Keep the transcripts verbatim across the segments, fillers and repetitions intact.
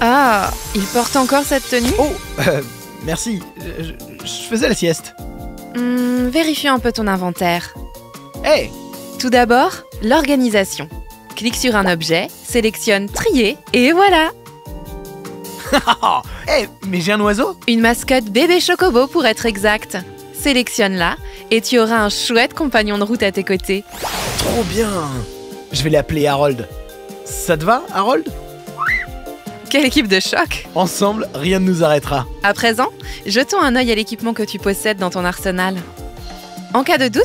Ah, il porte encore cette tenue? Oh, euh, merci. Je, je faisais la sieste. Mmh, vérifie un peu ton inventaire. Hé hey. Tout d'abord, l'organisation. Clique sur un objet, sélectionne trier, et voilà. Hé, hey, mais j'ai un oiseau? Une mascotte bébé Chocobo pour être exact. Sélectionne-la, et tu auras un chouette compagnon de route à tes côtés. Trop bien! Je vais l'appeler Harold. Ça te va, Harold? Quelle équipe de choc! Ensemble, rien ne nous arrêtera. À présent, jetons un œil à l'équipement que tu possèdes dans ton arsenal. En cas de doute,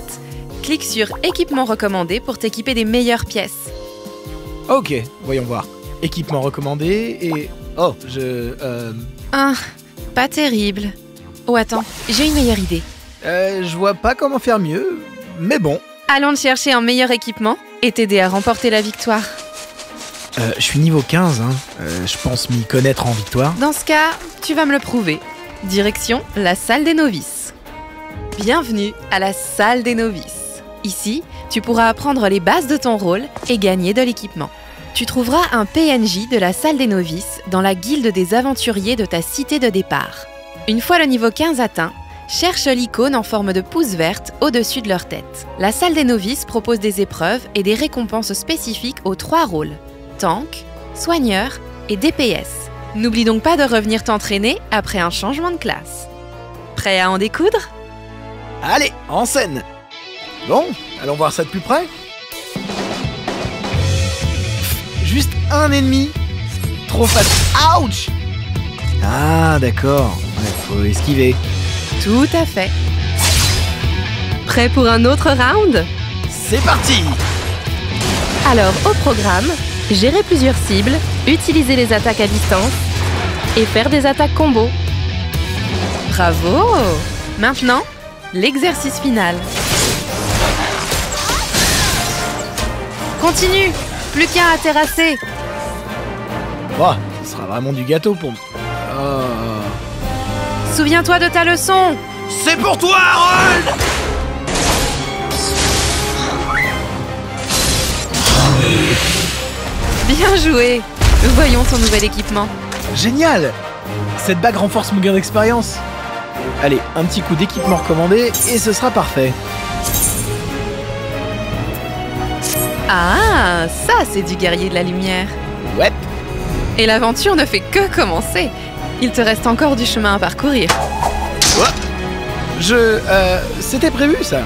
clique sur « Équipement recommandé » pour t'équiper des meilleures pièces. Ok, voyons voir. Équipement recommandé et... Oh, je... Euh... Ah, pas terrible. Oh, attends, j'ai une meilleure idée. Euh, je vois pas comment faire mieux, mais bon. Allons chercher un meilleur équipement et t'aider à remporter la victoire. Euh, je suis niveau quinze, hein. Euh, je pense m'y connaître en victoire. Dans ce cas, tu vas me le prouver. Direction la salle des novices. Bienvenue à la salle des novices. Ici, tu pourras apprendre les bases de ton rôle et gagner de l'équipement. Tu trouveras un P N J de la salle des novices dans la guilde des aventuriers de ta cité de départ. Une fois le niveau quinze atteint, cherche l'icône en forme de pouce verte au-dessus de leur tête. La salle des novices propose des épreuves et des récompenses spécifiques aux trois rôles. Tank, soigneur et D P S. N'oublie donc pas de revenir t'entraîner après un changement de classe. Prêt à en découdre? Allez, en scène! Bon, allons voir ça de plus près. Juste un ennemi. Trop facile. Ouch! Ah, d'accord. Il faut esquiver. Tout à fait. Prêt pour un autre round? C'est parti! Alors, au programme... Gérer plusieurs cibles, utiliser les attaques à distance et faire des attaques combo. Bravo! Maintenant, l'exercice final. Continue! Plus qu'un à terrasser. Oh, ce sera vraiment du gâteau pour... Oh. Souviens-toi de ta leçon! C'est pour toi, Harold! Bien joué! Voyons ton nouvel équipement. Génial! Cette bague renforce mon gain d'expérience. Allez, un petit coup d'équipement recommandé et ce sera parfait. Ah, ça c'est du guerrier de la lumière. Ouais. Et l'aventure ne fait que commencer. Il te reste encore du chemin à parcourir. Ouais. Je... Euh, c'était prévu ça.